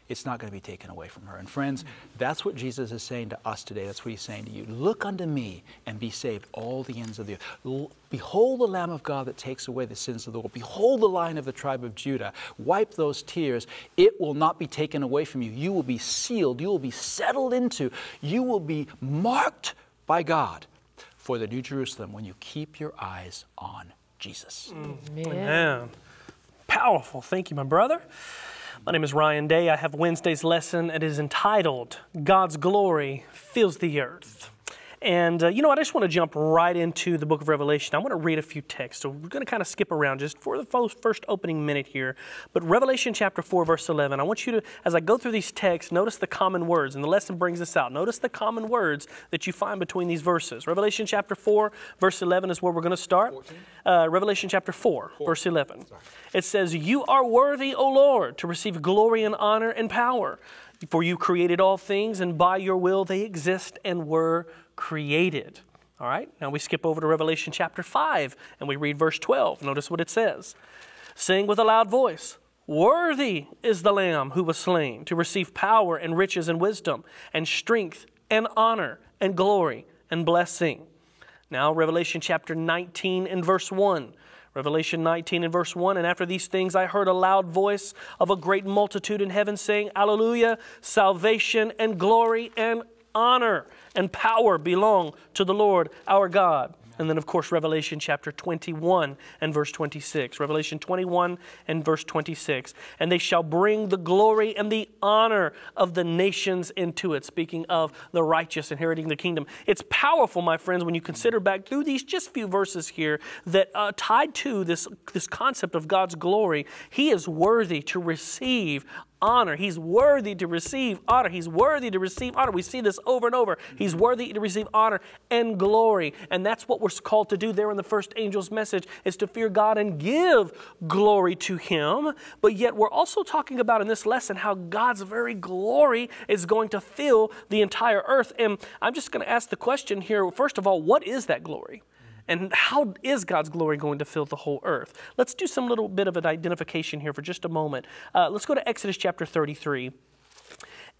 It's not going to be taken away from her. And friends, that's what Jesus is saying to us today. That's what he's saying to you. Look unto me and be saved, all the ends of the earth. Behold the Lamb of God that takes away the sins of the world. Behold the Lion of the tribe of Judah. Wipe those tears. It will not be taken away from you. You will be sealed. You will be settled into. You will be marked by God for the New Jerusalem when you keep your eyes on Jesus. Amen. Amen. Powerful. Thank you, my brother. My name is Ryan Day. I have Wednesday's lesson. It is entitled, God's Glory Fills the Earth. And uh, you know what, I just want to jump right into the book of Revelation. I want to read a few texts, so we're going to kind of skip around just for the first opening minute here. But Revelation chapter four, verse eleven, I want you to, as I go through these texts, notice the common words, and the lesson brings this out. Notice the common words that you find between these verses. Revelation chapter four, verse eleven is where we're going to start. Uh, Revelation chapter four, four. verse eleven. Sorry. It says, "You are worthy, O Lord, to receive glory and honor and power. For you created all things, and by your will they exist and were created." All right, now we skip over to Revelation chapter five, and we read verse twelve. Notice what it says. "Sing with a loud voice, worthy is the Lamb who was slain to receive power and riches and wisdom and strength and honor and glory and blessing." Now Revelation chapter nineteen and verse one. Revelation nineteen and verse one, "And after these things I heard a loud voice of a great multitude in heaven saying, Alleluia, salvation and glory and honor and power belong to the Lord our God." Amen. And then of course Revelation chapter twenty-one and verse twenty-six. Revelation twenty-one and verse twenty-six. "And they shall bring the glory and the honor of the nations into it." Speaking of the righteous inheriting the kingdom. It's powerful, my friends, when you consider back through these just few verses here that uh, tied to this, this concept of God's glory. He is worthy to receive honor. He's worthy to receive honor. He's worthy to receive honor. We see this over and over. He's worthy to receive honor and glory. And that's what we're called to do there in the first angel's message, is to fear God and give glory to Him. But yet we're also talking about in this lesson how God's very glory is going to fill the entire earth. And I'm just going to ask the question here, first of all, what is that glory? And how is God's glory going to fill the whole earth? Let's do some little bit of an identification here for just a moment. Uh, let's go to Exodus chapter thirty-three.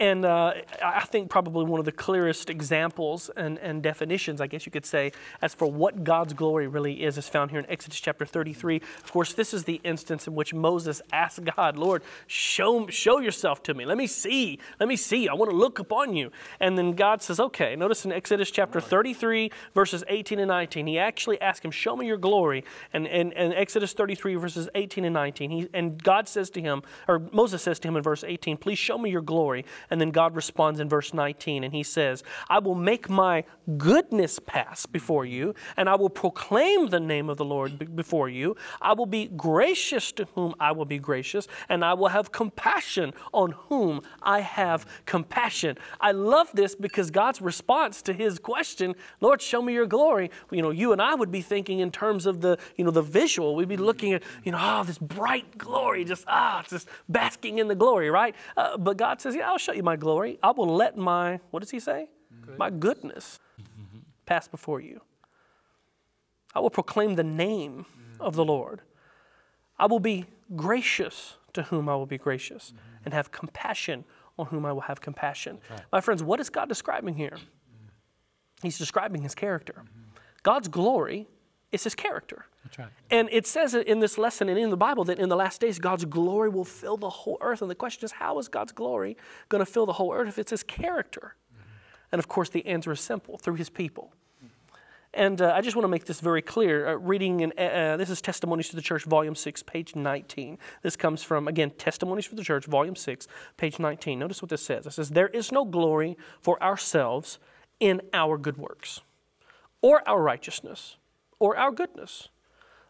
And uh, I think probably one of the clearest examples and, and definitions, I guess you could say, as for what God's glory really is, is found here in Exodus chapter thirty-three. Of course, this is the instance in which Moses asked God, "Lord, show, show yourself to me. Let me see. Let me see. I want to look upon you." And then God says, okay, notice in Exodus chapter thirty-three, verses eighteen and nineteen, he actually asked him, "Show me your glory." And in Exodus thirty-three, verses eighteen and nineteen, he, and God says to him, or Moses says to him in verse eighteen, "Please show me your glory." And then God responds in verse nineteen, and he says, "I will make my goodness pass before you, and I will proclaim the name of the Lord before you. I will be gracious to whom I will be gracious, and I will have compassion on whom I have compassion." I love this because God's response to his question, "Lord, show me your glory," you know, you and I would be thinking in terms of the, you know, the visual. We'd be looking at, you know, ah, oh, this bright glory, just, ah, just basking in the glory, right? Uh, but God says, "Yeah, I'll show you my glory. I will let my," what does he say? Good. "My goodness mm-hmm. pass before you. I will proclaim the name mm-hmm. of the Lord. I will be gracious to whom I will be gracious mm-hmm. and have compassion on whom I will have compassion." Right. My friends, what is God describing here? Mm-hmm. He's describing his character. Mm-hmm. God's glory is his character. That's right. And it says in this lesson and in the Bible that in the last days, God's glory will fill the whole earth. And the question is, how is God's glory going to fill the whole earth if it's his character? Mm-hmm. And of course, the answer is simple, through his people. And uh, I just want to make this very clear. Uh, reading, in, uh, this is Testimonies to the Church, Volume six, page nineteen. This comes from, again, Testimonies for the Church, Volume six, page nineteen. Notice what this says. It says, "There is no glory for ourselves in our good works or our righteousness or our goodness.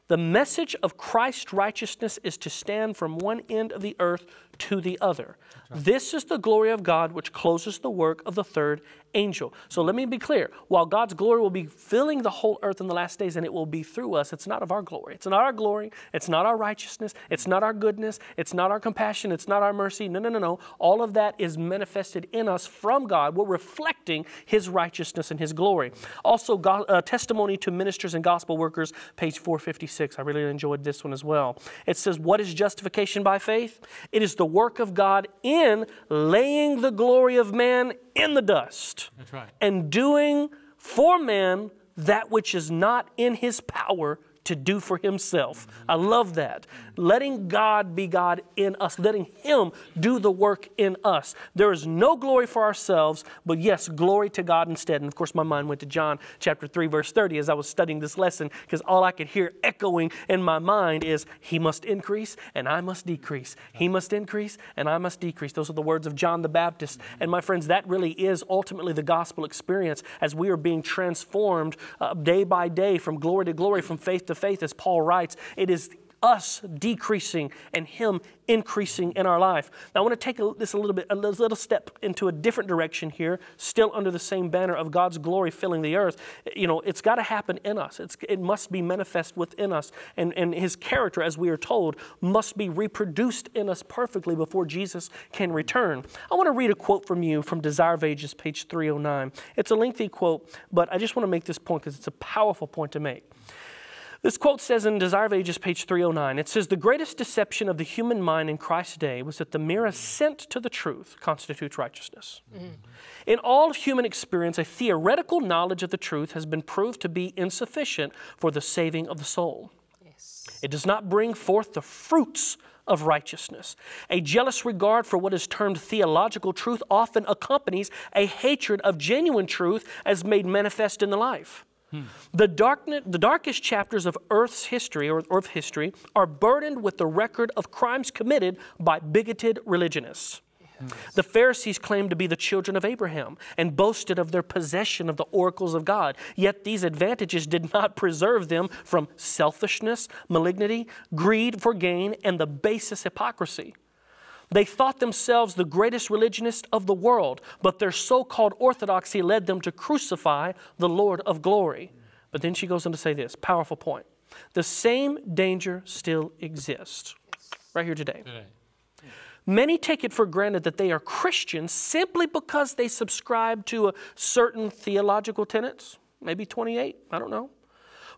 The message of Christ's righteousness is to stand from one end of the earth to the other. Right. This is the glory of God which closes the work of the third angel." So let me be clear. While God's glory will be filling the whole earth in the last days, and it will be through us, it's not of our glory. It's not our glory. It's not our righteousness. It's not our goodness. It's not our compassion. It's not our mercy. No, no, no, no. All of that is manifested in us from God. We're reflecting his righteousness and his glory. Also, God, uh, Testimony to Ministers and Gospel Workers, page four fifty-six. I really enjoyed this one as well. It says, "What is justification by faith? It is the work of God in laying the glory of man in the dust." That's right. "And doing for man that which is not in his power to do for himself. I love that. Letting God be God in us, letting him do the work in us. There is no glory for ourselves, but yes, glory to God instead. And of course, my mind went to John chapter three, verse thirty as I was studying this lesson, because all I could hear echoing in my mind is, he must increase and I must decrease. He must increase and I must decrease. Those are the words of John the Baptist. And my friends, that really is ultimately the gospel experience, as we are being transformed uh, day by day from glory to glory, from faith to faith, as Paul writes. It is us decreasing and him increasing in our life. Now I want to take a, this a little bit, a little step into a different direction here, still under the same banner of God's glory filling the earth. You know, it's got to happen in us. It's, it must be manifest within us, and, and his character, as we are told, must be reproduced in us perfectly before Jesus can return. I want to read a quote from you from Desire of Ages, page three oh nine. It's a lengthy quote, but I just want to make this point because it's a powerful point to make. This quote says in Desire of Ages, page three oh nine, it says, "The greatest deception of the human mind in Christ's day was that the mere assent to the truth constitutes righteousness. Mm-hmm. In all of human experience, a theoretical knowledge of the truth has been proved to be insufficient for the saving of the soul. Yes. It does not bring forth the fruits of righteousness. A jealous regard for what is termed theological truth often accompanies a hatred of genuine truth as made manifest in the life. Hmm. The, darkness, the darkest chapters of Earth's history, or of history, are burdened with the record of crimes committed by bigoted religionists. Yes. The Pharisees claimed to be the children of Abraham and boasted of their possession of the oracles of God. Yet these advantages did not preserve them from selfishness, malignity, greed for gain, and the basest hypocrisy. They thought themselves the greatest religionists of the world, but their so-called orthodoxy led them to crucify the Lord of glory." But then she goes on to say this, powerful point. "The same danger still exists." Right here today. today. Yeah. "Many take it for granted that they are Christians simply because they subscribe to a certain theological tenets, maybe twenty-eight, I don't know.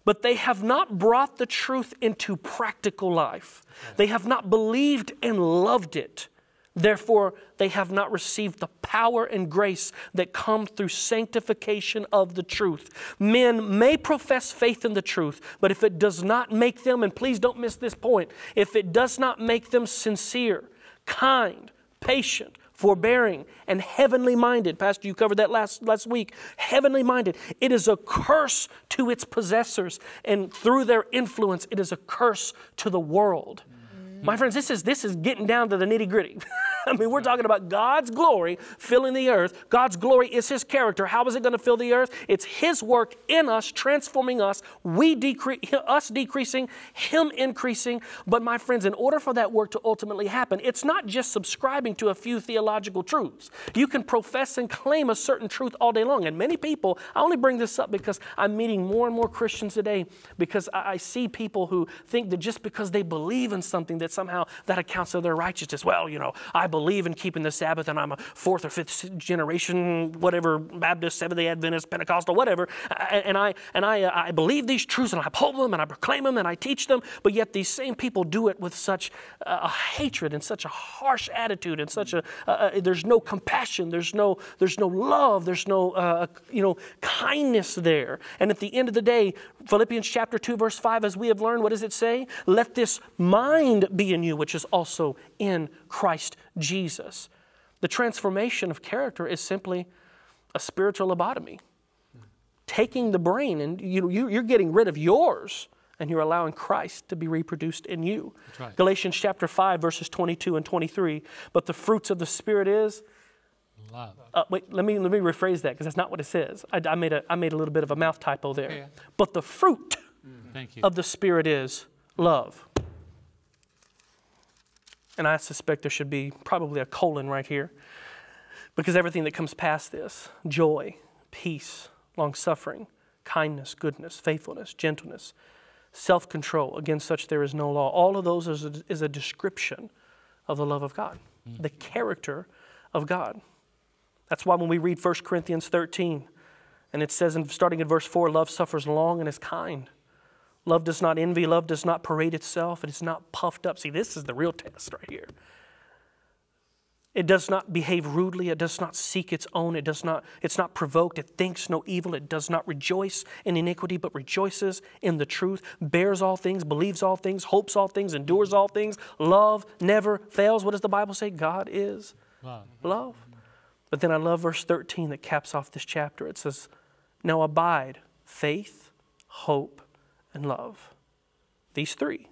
But they have not brought the truth into practical life. They have not believed and loved it. Therefore, they have not received the power and grace that come through sanctification of the truth. Men may profess faith in the truth, but if it does not make them," and please don't miss this point, "if it does not make them sincere, kind, patient, forbearing, and heavenly-minded," Pastor, you covered that last, last week, heavenly-minded, "it is a curse to its possessors, and through their influence, it is a curse to the world." Mm-hmm. My friends, this is, this is getting down to the nitty-gritty. I mean, we're talking about God's glory filling the earth. God's glory is his character. How is it going to fill the earth? It's his work in us, transforming us, we decrease, us decreasing, him increasing. But my friends, in order for that work to ultimately happen, it's not just subscribing to a few theological truths. You can profess and claim a certain truth all day long. And many people, I only bring this up because I'm meeting more and more Christians today, because I, I see people who think that just because they believe in something that somehow that accounts for their righteousness. Well, you know, I believe in keeping the Sabbath, and I'm a fourth or fifth generation, whatever, Baptist, Seventh-day Adventist, Pentecostal, whatever, and I and I, I believe these truths, and I uphold them, and I proclaim them, and I teach them, but yet these same people do it with such a hatred and such a harsh attitude and such a, uh, there's no compassion, there's no, there's no love, there's no, uh, you know, kindness there. And at the end of the day, Philippians chapter two, verse five, as we have learned, what does it say? "Let this mind be in you, which is also in Christ Jesus." Jesus. The transformation of character is simply a spiritual lobotomy. Taking the brain, and you, you, you're getting rid of yours, and you're allowing Christ to be reproduced in you. That's right. Galatians chapter five, verses twenty-two and twenty-three, "But the fruits of the Spirit is..." Love. Uh, wait, let me, let me rephrase that, because that's not what it says. I, I, made a, I made a little bit of a mouth typo there. Yeah. "But the fruit mm. Thank you. Of the Spirit is love." And I suspect there should be probably a colon right here, because everything that comes past this, joy, peace, long-suffering, kindness, goodness, faithfulness, gentleness, self-control, against such there is no law. All of those is a, is a description of the love of God, mm-hmm. the character of God. That's why when we read First Corinthians thirteen, and it says, in, starting in verse four, "Love suffers long and is kind. Love does not envy. Love does not parade itself. It is not puffed up." See, this is the real test right here. It does not behave rudely. It does not seek its own. It does not, it's not provoked. It thinks no evil. It does not rejoice in iniquity, but rejoices in the truth, bears all things, believes all things, hopes all things, endures all things. Love never fails. What does the Bible say? God is love. love. But then I love verse thirteen that caps off this chapter. It says, now abide faith, hope, and love. These three.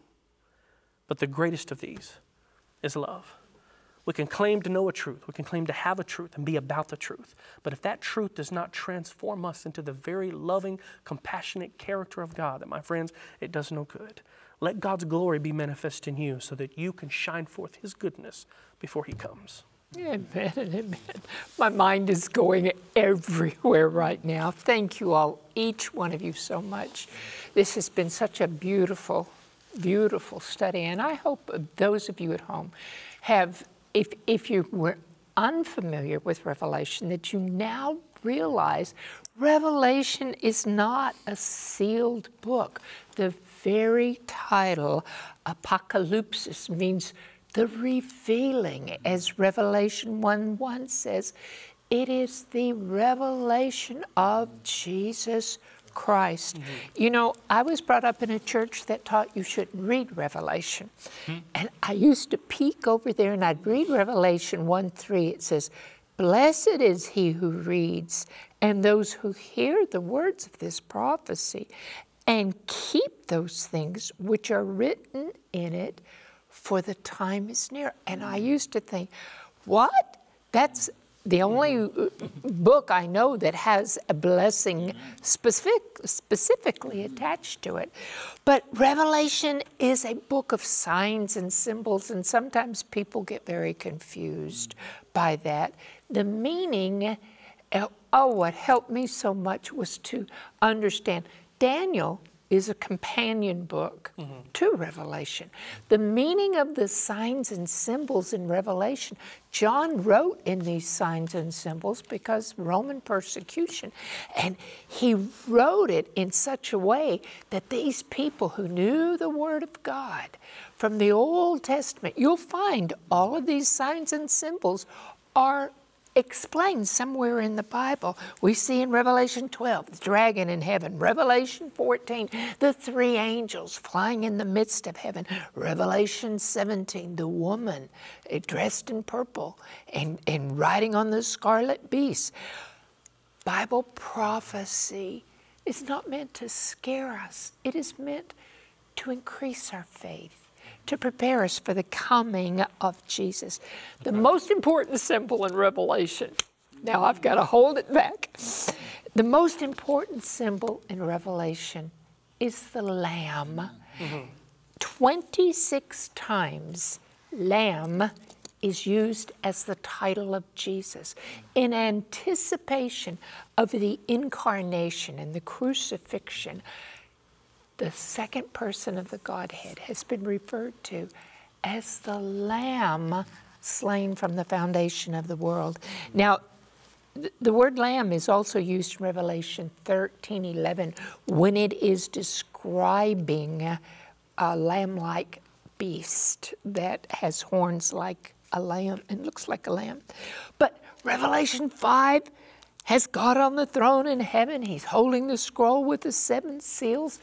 But the greatest of these is love. We can claim to know a truth. We can claim to have a truth and be about the truth. But if that truth does not transform us into the very loving, compassionate character of God, then, my friends, it does no good. Let God's glory be manifest in you so that you can shine forth His goodness before He comes. Amen and amen. My mind is going everywhere right now. Thank you all, each one of you, so much. This has been such a beautiful, beautiful study. And I hope those of you at home have, if, if you were unfamiliar with Revelation, that you now realize Revelation is not a sealed book. The very title, apocalypsis, means the revealing. As Revelation one one says, it is the revelation of Jesus Christ. Mm-hmm. You know, I was brought up in a church that taught you shouldn't read Revelation. Mm-hmm. And I used to peek over there and I'd read Revelation one three. It says, blessed is he who reads and those who hear the words of this prophecy and keep those things which are written in it, for the time is near. And I used to think, what? That's the only book I know that has a blessing specific, specifically attached to it. But Revelation is a book of signs and symbols, and sometimes people get very confused by that. The meaning, oh, what helped me so much was to understand Daniel is a companion book mm-hmm. to Revelation. The meaning of the signs and symbols in Revelation, John wrote in these signs and symbols because Roman persecution, and he wrote it in such a way that these people who knew the Word of God from the Old Testament, you'll find all of these signs and symbols are explained somewhere in the Bible. We see in Revelation twelve, the dragon in heaven, Revelation fourteen, the three angels flying in the midst of heaven, Revelation seventeen, the woman dressed in purple and, and riding on the scarlet beast. Bible prophecy is not meant to scare us. It is meant to increase our faith, to prepare us for the coming of Jesus. The most important symbol in Revelation, now I've got to hold it back. The most important symbol in Revelation is the Lamb. Mm-hmm. twenty-six times Lamb is used as the title of Jesus in anticipation of the incarnation and the crucifixion. The second person of the Godhead has been referred to as the Lamb slain from the foundation of the world. Now, th the word Lamb is also used in Revelation thirteen eleven when it is describing a lamb-like beast that has horns like a lamb and looks like a lamb. But Revelation five has God on the throne in heaven. He's holding the scroll with the seven seals.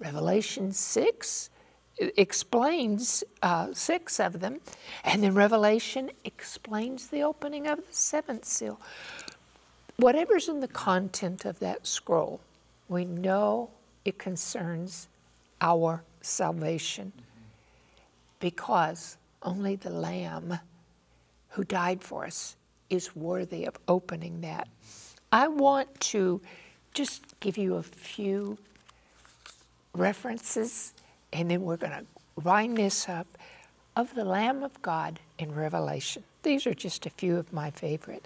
Revelation six explains uh, six of them, and then Revelation explains the opening of the seventh seal. Whatever's in the content of that scroll, we know it concerns our salvation because only the Lamb who died for us is worthy of opening that. I want to just give you a few references, and then we're going to wind this up, of the Lamb of God in Revelation. These are just a few of my favorite.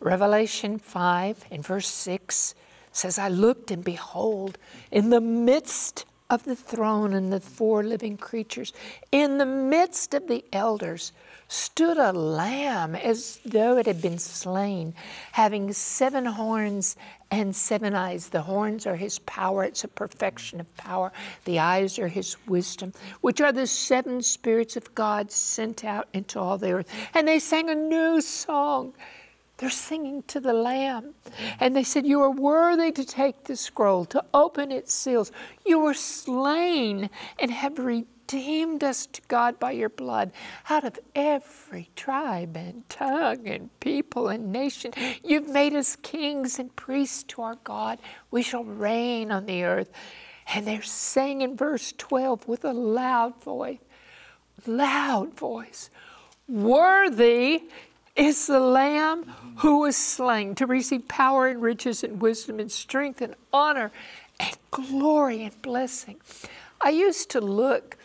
Revelation five and verse six says, I looked and behold, in the midst of the throne and the four living creatures, in the midst of the elders, stood a lamb as though it had been slain, having seven horns and seven eyes. The horns are his power. It's a perfection of power. The eyes are his wisdom, which are the seven spirits of God sent out into all the earth. And they sang a new song. They're singing to the Lamb. And they said, you are worthy to take the scroll, to open its seals. You were slain and have redeemed us to God by your blood. Out of every tribe and tongue and people and nation, you've made us kings and priests to our God. We shall reign on the earth. And they're saying in verse twelve with a loud voice, loud voice, worthy is the Lamb who was slain to receive power and riches and wisdom and strength and honor and glory and blessing. I used to look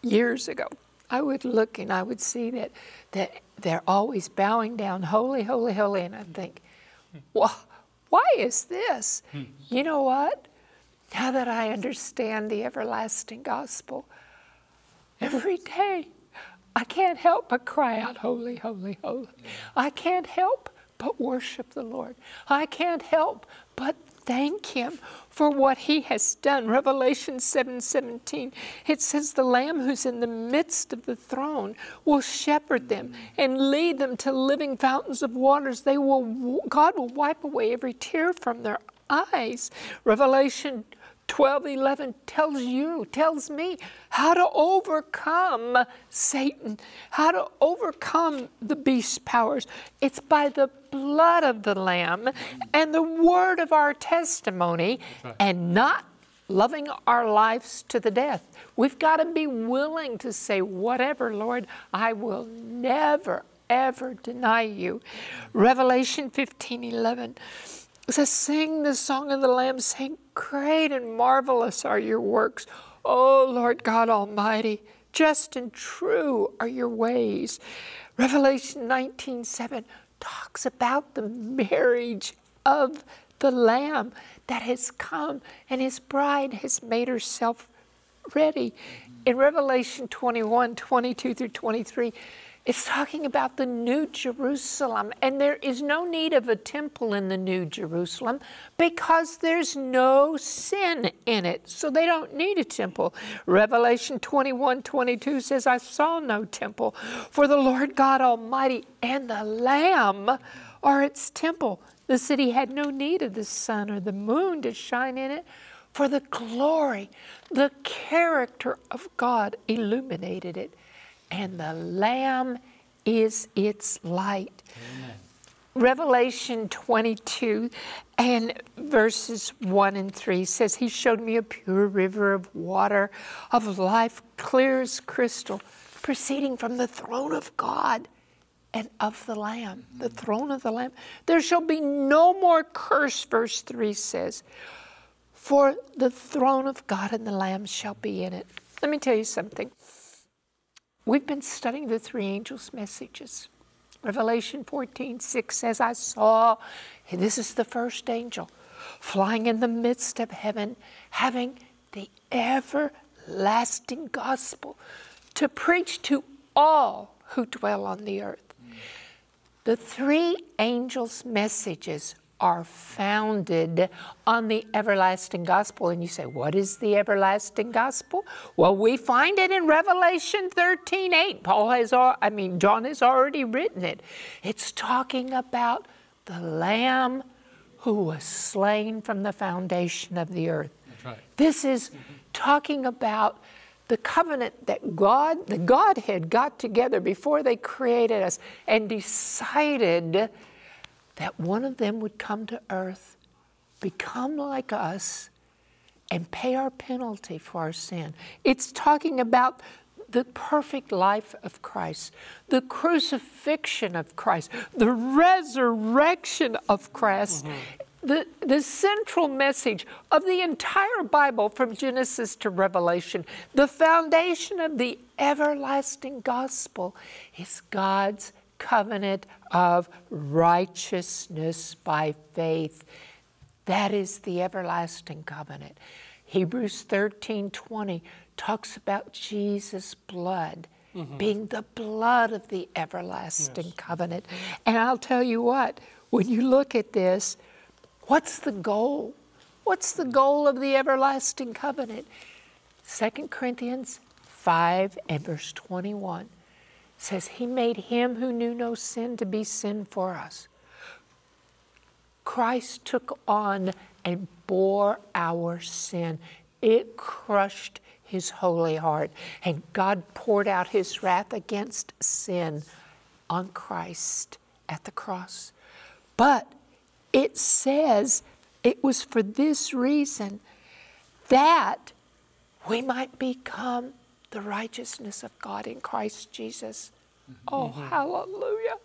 years ago. I would look and I would see that, that they're always bowing down, holy, holy, holy. And I'd think, well, why is this? You know what? Now that I understand the everlasting gospel, every day, I can't help but cry out, holy, holy, holy. I can't help but worship the Lord. I can't help but thank him for what he has done. Revelation seven seventeen, it says the Lamb who's in the midst of the throne will shepherd them and lead them to living fountains of waters. They will, God will wipe away every tear from their eyes. Revelation twelve eleven tells you, tells me how to overcome Satan, how to overcome the beast's powers. It's by the blood of the Lamb and the word of our testimony, right, and not loving our lives to the death. We've got to be willing to say, whatever, Lord, I will never, ever deny you. Revelation fifteen eleven. Says, sing the song of the Lamb, saying, great and marvelous are your works, O Lord God Almighty. Just and true are your ways. Revelation nineteen seven talks about the marriage of the Lamb that has come, and his bride has made herself ready. In Revelation twenty-one twenty-two through twenty-three, it's talking about the New Jerusalem, and there is no need of a temple in the New Jerusalem because there's no sin in it, so they don't need a temple. Revelation twenty-one twenty-two says, I saw no temple, for the Lord God Almighty and the Lamb are its temple. The city had no need of the sun or the moon to shine in it, for the glory, the character of God illuminated it. And the Lamb is its light. Amen. Revelation twenty-two and verses one and three says, he showed me a pure river of water of life, clear as crystal, proceeding from the throne of God and of the Lamb, mm-hmm. the throne of the Lamb. There shall be no more curse, verse three says, for the throne of God and the Lamb shall be in it. Let me tell you something. We've been studying the Three Angels Messages. Revelation fourteen six says, I saw, and this is the first angel, flying in the midst of heaven, having the everlasting gospel to preach to all who dwell on the earth. Mm. The Three Angels Messages are founded on the everlasting gospel. And you say, what is the everlasting gospel? Well, we find it in Revelation thirteen eight. Paul has, al I mean, John has already written it. It's talking about the Lamb who was slain from the foundation of the earth. That's right. This is mm-hmm. talking about the covenant that God, the Godhead, got together before they created us and decided that one of them would come to earth, become like us, and pay our penalty for our sin. It's talking about the perfect life of Christ, the crucifixion of Christ, the resurrection of Christ, mm-hmm. the, the central message of the entire Bible from Genesis to Revelation. The foundation of the everlasting gospel is God's covenant of righteousness by faith. That is the everlasting covenant. Hebrews thirteen twenty talks about Jesus' blood mm-hmm. being the blood of the everlasting yes. covenant. And I'll tell you what, when you look at this, what's the goal? What's the goal of the everlasting covenant? Second Corinthians five and verse twenty-one says, He made Him who knew no sin to be sin for us. Christ took on and bore our sin. It crushed His holy heart. And God poured out His wrath against sin on Christ at the cross. But it says it was for this reason that we might become the righteousness of God in Christ Jesus. Oh, mm-hmm. hallelujah,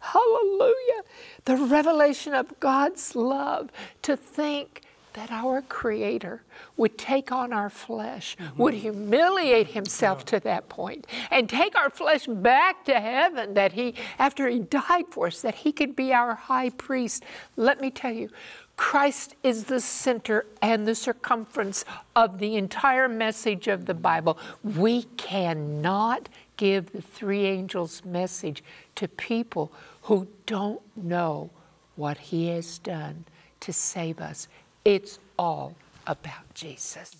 hallelujah. The revelation of God's love, to think that our Creator would take on our flesh, mm-hmm. would humiliate Himself yeah. to that point, and take our flesh back to heaven, that He, after He died for us, that He could be our high priest. Let me tell you, Christ is the center and the circumference of the entire message of the Bible. We cannot give the three angels message to people who don't know what He has done to save us. It's all about Jesus.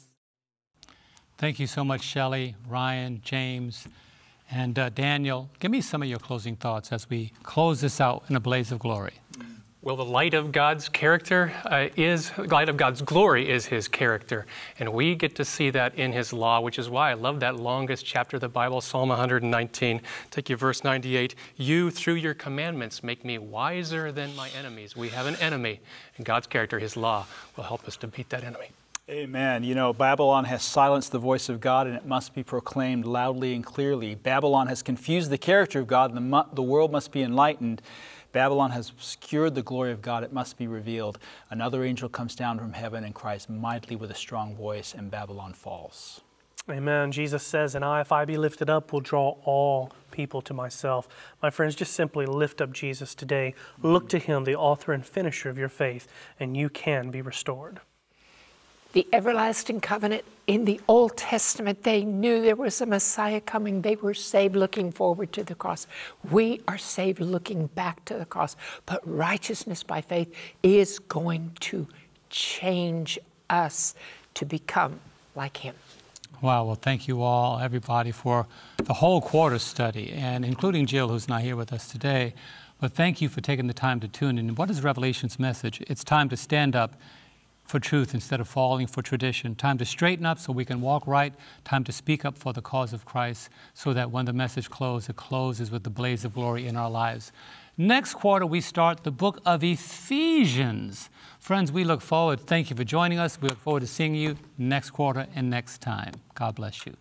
Thank you so much, Shelley, Ryan, James, and uh, Daniel. Give me some of your closing thoughts as we close this out in a blaze of glory. Well, the light of God's character uh, is, the light of God's glory is His character. And we get to see that in His law, which is why I love that longest chapter of the Bible, Psalm one nineteen. Take you verse ninety-eight. You, through your commandments, make me wiser than my enemies. We have an enemy, and God's character, His law, will help us to beat that enemy. Amen. You know, Babylon has silenced the voice of God, and it must be proclaimed loudly and clearly. Babylon has confused the character of God, and the, the world must be enlightened. Babylon has obscured the glory of God. It must be revealed. Another angel comes down from heaven and cries mightily with a strong voice, and Babylon falls. Amen. Jesus says, and I, if I be lifted up, will draw all people to myself. My friends, just simply lift up Jesus today. Look to Him, the author and finisher of your faith, and you can be restored. The everlasting covenant in the Old Testament, they knew there was a Messiah coming. They were saved looking forward to the cross. We are saved looking back to the cross. But righteousness by faith is going to change us to become like Him. Wow. Well, thank you all, everybody, for the whole quarter study, and including Jill, who's not here with us today. But thank you for taking the time to tune in. What is Revelation's message? It's time to stand up for truth instead of falling for tradition. Time to straighten up so we can walk right. Time to speak up for the cause of Christ, so that when the message closes, it closes with the blaze of glory in our lives. Next quarter, we start the book of Ephesians. Friends, we look forward. Thank you for joining us. We look forward to seeing you next quarter and next time. God bless you.